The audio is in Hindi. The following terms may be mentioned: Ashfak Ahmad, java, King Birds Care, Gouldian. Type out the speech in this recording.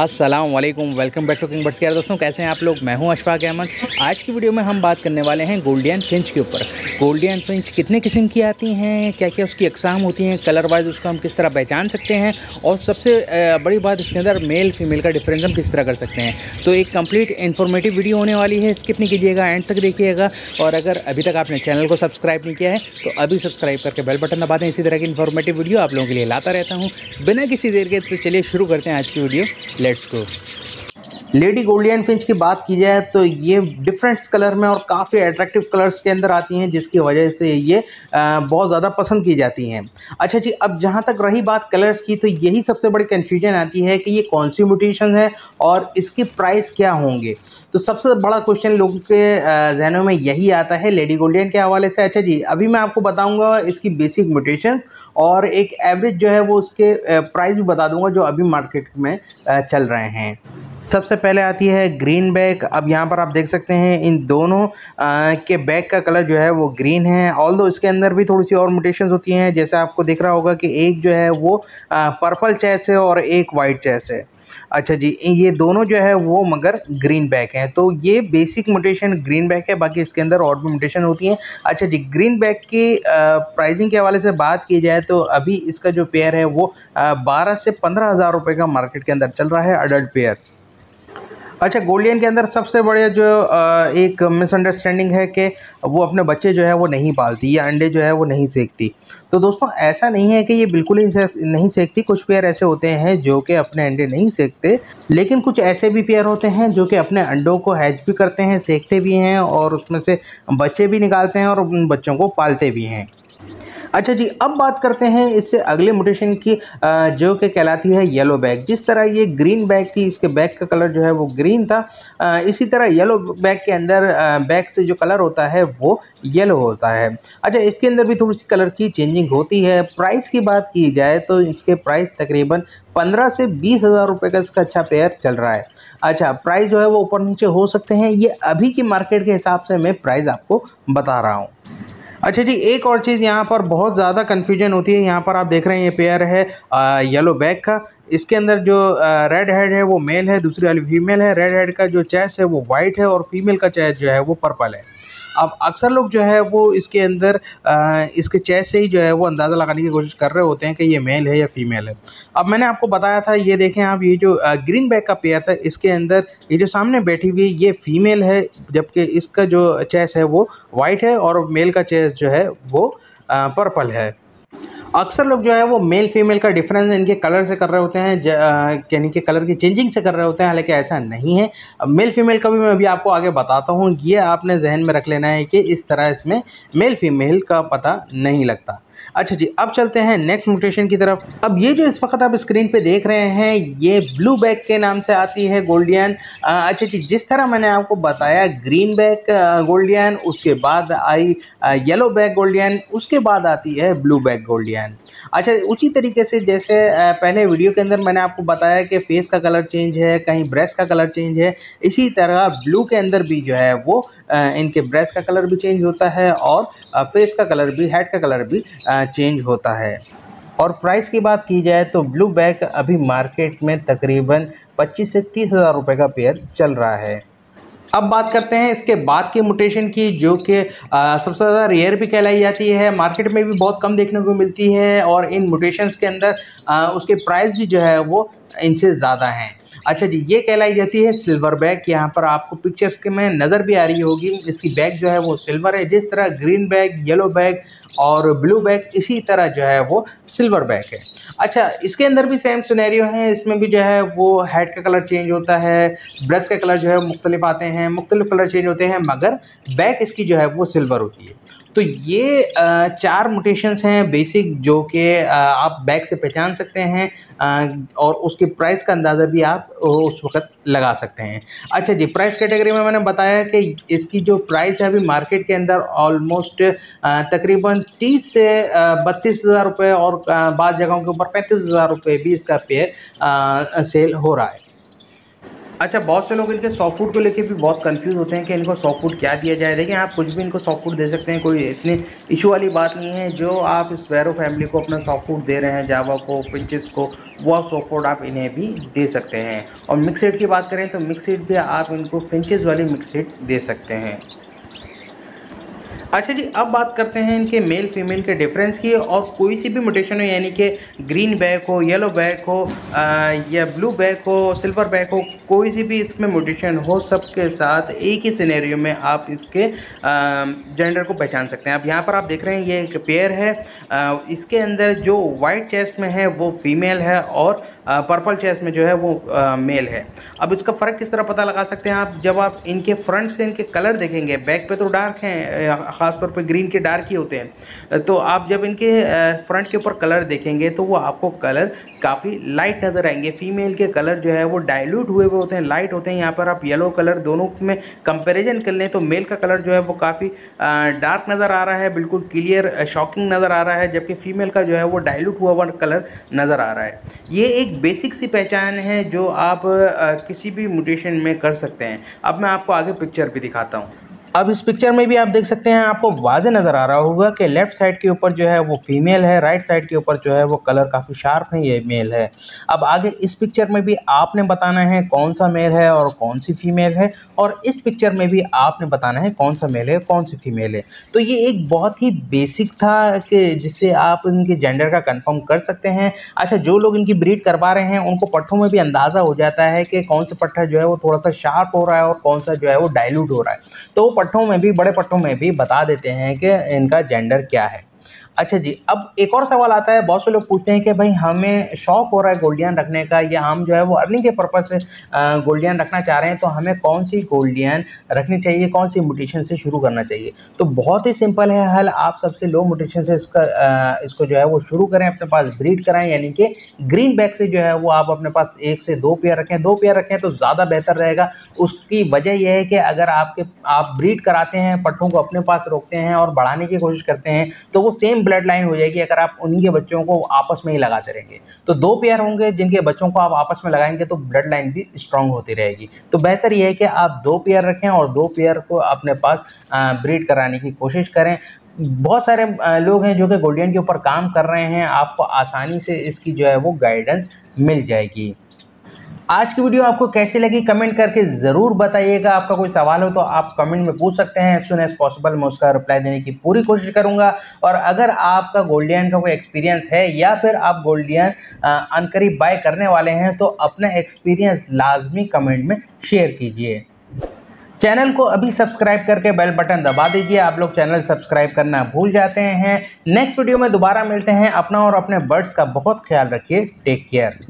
अस्सलाम वालेकुम, welcome back to king birds care. दोस्तों कैसे हैं आप लोग? मैं हूं अशफाक अहमद। आज की वीडियो में हम बात करने वाले हैं गोल्डियन फिंच के ऊपर। गोल्डियन फिंच कितने किस्म की आती हैं, क्या क्या उसकी अकसाम होती हैं, कलर वाइज उसको हम किस तरह पहचान सकते हैं, और सबसे बड़ी बात इसके अंदर मेल फीमेल का डिफरेंस हम किस तरह कर सकते हैं। तो एक कंप्लीट इन्फॉर्मेटिव वीडियो होने वाली है, स्किप नहीं कीजिएगा, एंड तक देखिएगा। और अगर अभी तक आपने चैनल को सब्सक्राइब नहीं किया है तो अभी सब्सक्राइब करके बेल बटन दबा दें। इसी तरह की इन्फॉर्मेटिव वीडियो आप लोगों के लिए लाता रहता हूँ बिना किसी देर के। तो चलिए शुरू करते हैं आज की video. Let's go. Lady gouldian finch की बात की जाए तो ये डिफरेंट्स कलर में और काफ़ी अट्रैक्टिव कलर्स के अंदर आती हैं, जिसकी वजह से ये बहुत ज़्यादा पसंद की जाती हैं। अच्छा जी, अब जहाँ तक रही बात कलर्स की, तो यही सबसे बड़ी कन्फ्यूजन आती है कि ये कौन सी म्यूटेशन है और इसके प्राइस क्या होंगे। तो सबसे बड़ा क्वेश्चन लोगों के जहनों में यही आता है लेडी गोल्डियन के हवाले से। अच्छा जी, अभी मैं आपको बताऊंगा इसकी बेसिक म्यूटेशंस और एक एवरेज जो है वो उसके प्राइस भी बता दूंगा जो अभी मार्केट में चल रहे हैं। सबसे पहले आती है ग्रीन बैक। अब यहाँ पर आप देख सकते हैं इन दोनों के बैक का कलर जो है वो ग्रीन है। ऑल्दो इसके अंदर भी थोड़ी सी और म्यूटेशंस होती हैं, जैसे आपको दिख रहा होगा कि एक जो है वो पर्पल चेस है और एक वाइट चेस है। अच्छा जी, ये दोनों जो है वो मगर ग्रीन बैक हैं। तो ये बेसिक म्यूटेशन ग्रीन बैक है, बाकी इसके अंदर और भी म्यूटेशन होती हैं। अच्छा जी, ग्रीन बैक की प्राइसिंग के हवाले से बात की जाए तो अभी इसका जो पेयर है वो 12 से 15 हज़ार रुपये का मार्केट के अंदर चल रहा है, अडल्ट पेयर। अच्छा, गोल्डियन के अंदर सबसे बड़े जो एक मिसअंडरस्टैंडिंग है कि वो अपने बच्चे जो है वो नहीं पालती या अंडे जो है वो नहीं सेकती। तो दोस्तों ऐसा नहीं है कि ये बिल्कुल ही नहीं सेकती। कुछ पेयर ऐसे होते हैं जो कि अपने अंडे नहीं सेकते, लेकिन कुछ ऐसे भी पेयर होते हैं जो कि अपने अंडों को हैच भी करते हैं, सेकते भी हैं और उसमें से बच्चे भी निकालते हैं और उन बच्चों को पालते भी हैं। अच्छा जी, अब बात करते हैं इससे अगले म्यूटेशन की, जो कि कहलाती है येलो बैक। जिस तरह ये ग्रीन बैक थी, इसके बैक का कलर जो है वो ग्रीन था, इसी तरह येलो बैक के अंदर बैक से जो कलर होता है वो येलो होता है। अच्छा, इसके अंदर भी थोड़ी सी कलर की चेंजिंग होती है। प्राइस की बात की जाए तो इसके प्राइस तकरीबन 15 से 20 हज़ार रुपये का इसका अच्छा पेयर चल रहा है। अच्छा, प्राइस जो है वो ऊपर नीचे हो सकते हैं, ये अभी की मार्केट के हिसाब से मैं प्राइस आपको बता रहा हूँ। अच्छा जी, एक और चीज़ यहाँ पर बहुत ज़्यादा कन्फ्यूजन होती है। यहाँ पर आप देख रहे हैं ये पेयर है येलो बैक का। इसके अंदर जो रेड हेड है वो मेल है, दूसरी वाली फीमेल है। रेड हेड का जो चेस्ट है वो वाइट है और फीमेल का चेस्ट जो है वो पर्पल है। अब अक्सर लोग जो है वो इसके अंदर इसके चेस्ट से ही जो है वो अंदाज़ा लगाने की कोशिश कर रहे होते हैं कि ये मेल है या फीमेल है। अब मैंने आपको बताया था, ये देखें आप, ये जो ग्रीन बैक का पेयर था इसके अंदर ये जो सामने बैठी हुई ये फीमेल है, जबकि इसका जो चेस्ट है वो वाइट है और मेल का चेस्ट जो है वो पर्पल है। अक्सर लोग जो है वो मेल फीमेल का डिफरेंस इनके कलर से कर रहे होते हैं, यानी कि कलर की चेंजिंग से कर रहे होते हैं, हालांकि ऐसा नहीं है। मेल फीमेल का भी मैं अभी आपको आगे बताता हूँ। ये आपने जहन में रख लेना है कि इस तरह इसमें मेल फीमेल का पता नहीं लगता। अच्छा जी, अब चलते हैं नेक्स्ट म्यूटेशन की तरफ। अब ये जो इस वक्त आप स्क्रीन पे देख रहे हैं ये ब्लू बैक के नाम से आती है गोल्डियन। अच्छा जी, जिस तरह मैंने आपको बताया ग्रीन बैक गोल्डियन, उसके बाद आई येलो बैक गोल्डियन, उसके बाद आती है ब्लू बैक गोल्डियन। अच्छा, उसी तरीके से जैसे पहले वीडियो के अंदर मैंने आपको बताया कि फेस का कलर चेंज है, कहीं ब्रेस्ट का कलर चेंज है, इसी तरह ब्लू के अंदर भी जो है वो इनके ब्रेस्ट का कलर भी चेंज होता है और फेस का कलर भी, हेड का कलर भी चेंज होता है। और प्राइस की बात की जाए तो ब्लू बैक अभी मार्केट में तकरीबन 25 से 30 हज़ार रुपये का पेयर चल रहा है। अब बात करते हैं इसके बाद के म्यूटेशन की, जो कि सबसे ज़्यादा रेयर भी कहलाई जाती है, मार्केट में भी बहुत कम देखने को मिलती है और इन म्यूटेशंस के अंदर उसके प्राइस भी जो है वो इनसे ज़्यादा हैं। अच्छा जी, ये कहलाई जाती है सिल्वर बैक। यहाँ पर आपको पिक्चर्स के में नज़र भी आ रही होगी, इसकी बैक जो है वो सिल्वर है। जिस तरह ग्रीन बैक, येलो बैक और ब्लू बैक, इसी तरह जो है वो सिल्वर बैक है। अच्छा, इसके अंदर भी सेम सिनेरियो है, इसमें भी जो है वो हेड का कलर चेंज होता है, ब्रेस्ट का कलर जो है मुख्तलिफ आते हैं, मुख्तलिफ कलर चेंज होते हैं, मगर बैक इसकी जो है वो सिल्वर होती है। तो ये 4 म्यूटेशंस हैं बेसिक, जो कि आप बैक से पहचान सकते हैं और उसके प्राइस का अंदाज़ा भी आप उस वक्त लगा सकते हैं। अच्छा जी, प्राइस कैटेगरी में मैंने बताया कि इसकी जो प्राइस है अभी मार्केट के अंदर ऑलमोस्ट तकरीबन 30 से 32 हज़ार रुपये और बाद जगहों के ऊपर 35 हज़ार रुपये भी इसका पेयर सेल हो रहा है। अच्छा, बहुत से लोग इनके सॉफ्ट फूड को लेके भी बहुत कंफ्यूज होते हैं कि इनको सॉफ्ट फूड क्या दिया जाए। देखिए, आप कुछ भी इनको सॉफ्ट फूड दे सकते हैं, कोई इतनी इशू वाली बात नहीं है। जो आप स्पैरो फैमिली को अपना सॉफ्ट फूड दे रहे हैं, जावा को, फिंचेस को, वो सॉफ्ट फूड आप इन्हें भी दे सकते हैं। और मिक्स हीट की बात करें तो मिक्स हीट भी आप इनको फिंचेस वाली मिक्स हीट दे सकते हैं। अच्छा जी, अब बात करते हैं इनके मेल फीमेल के डिफरेंस की। और कोई सी भी म्यूटेशन हो, यानी कि ग्रीन बैक हो, येलो बैक हो या ब्लू बैक हो, सिल्वर बैक हो, कोई सी भी इसमें म्यूटेशन हो, सबके साथ एक ही सिनेरियो में आप इसके जेंडर को पहचान सकते हैं। अब यहाँ पर आप देख रहे हैं ये एक पेयर है। इसके अंदर जो वाइट चेस्ट में है वो फीमेल है और पर्पल चेस्ट में जो है वो मेल है। अब इसका फ़र्क किस तरह पता लगा सकते हैं आप? जब आप इनके फ्रंट से इनके कलर देखेंगे, बैक पे तो डार्क हैं, ख़ासतौर पे ग्रीन के डार्क ही होते हैं, तो आप जब इनके फ्रंट के ऊपर कलर देखेंगे तो वो आपको कलर काफ़ी लाइट नज़र आएंगे। फीमेल के कलर जो है वो डाइल्यूट हुए हुए होते हैं, लाइट होते हैं। यहाँ पर आप येलो कलर दोनों में कंपेरिजन कर लें तो मेल का कलर जो है वो काफ़ी डार्क नज़र आ रहा है, बिल्कुल क्लियर शॉकिंग नज़र आ रहा है, जबकि फीमेल का जो है वो डाइल्यूट हुआ हुआ कलर नज़र आ रहा है। ये एक बेसिक सी पहचान है जो आप किसी भी म्यूटेशन में कर सकते हैं। अब मैं आपको आगे पिक्चर भी दिखाता हूँ। अब इस पिक्चर में भी आप देख सकते हैं, आपको वाजे नज़र आ रहा होगा कि लेफ़्ट साइड के ऊपर जो है वो फीमेल है, राइट साइड के ऊपर जो है वो कलर काफ़ी शार्प है, ये मेल है। अब आगे इस पिक्चर में भी आपने बताना है कौन सा मेल है और कौन सी फीमेल है, और इस पिक्चर में भी आपने बताना है कौन सा मेल है कौन सी फीमेल है। तो ये एक बहुत ही बेसिक था कि जिससे आप इनके जेंडर का कन्फर्म कर सकते हैं। अच्छा, जो लोग इनकी ब्रीड करवा रहे हैं उनको पट्ठों में भी अंदाज़ा हो जाता है कि कौन सा पट्ठा जो है वो थोड़ा सा शार्प हो रहा है और कौन सा जो है वो डाइल्यूट हो रहा है, तो पट्टों में भी, बड़े पट्टों में भी बता देते हैं कि इनका जेंडर क्या है। अच्छा जी, अब एक और सवाल आता है, बहुत से लोग पूछते हैं कि भाई हमें शौक हो रहा है गोल्डियन रखने का, या हम जो है वो अर्निंग के पर्पज़ से गोल्डियन रखना चाह रहे हैं, तो हमें कौन सी गोल्डियन रखनी चाहिए, कौन सी म्यूटेशन से शुरू करना चाहिए? तो बहुत ही सिंपल है हल। आप सबसे लो म्यूटेशन से इसको जो है वो शुरू करें, अपने पास ब्रीड कराएं, यानी कि ग्रीन बैक से जो है वो आप अपने पास एक से दो पेयर रखें। दो पेयर रखें तो ज़्यादा बेहतर रहेगा। उसकी वजह यह है कि अगर आप ब्रीड कराते हैं, पट्ठों को अपने पास रोकते हैं और बढ़ाने की कोशिश करते हैं, तो वो सेम ब्लड लाइन हो जाएगी अगर आप उनके बच्चों को आपस में ही लगाते रहेंगे। तो दो पेयर होंगे जिनके बच्चों को आप आपस में लगाएंगे तो ब्लड लाइन भी स्ट्रांग होती रहेगी। तो बेहतर यह है कि आप दो पेयर रखें और दो पेयर को अपने पास ब्रीड कराने की कोशिश करें। बहुत सारे लोग हैं जो कि गोल्डियन के ऊपर काम कर रहे हैं, आपको आसानी से इसकी जो है वो गाइडेंस मिल जाएगी। आज की वीडियो आपको कैसी लगी कमेंट करके ज़रूर बताइएगा। आपका कोई सवाल हो तो आप कमेंट में पूछ सकते हैं, एज सुन एज पॉसिबल मैं उसका रिप्लाई देने की पूरी कोशिश करूंगा। और अगर आपका गोल्डियन का कोई एक्सपीरियंस है या फिर आप गोल्डियन अनकरीब बाय करने वाले हैं तो अपना एक्सपीरियंस लाजमी कमेंट में शेयर कीजिए। चैनल को अभी सब्सक्राइब करके बेल बटन दबा दीजिए। आप लोग चैनल सब्सक्राइब करना भूल जाते हैं। नेक्स्ट वीडियो में दोबारा मिलते हैं। अपना और अपने बर्ड्स का बहुत ख्याल रखिए। Take care.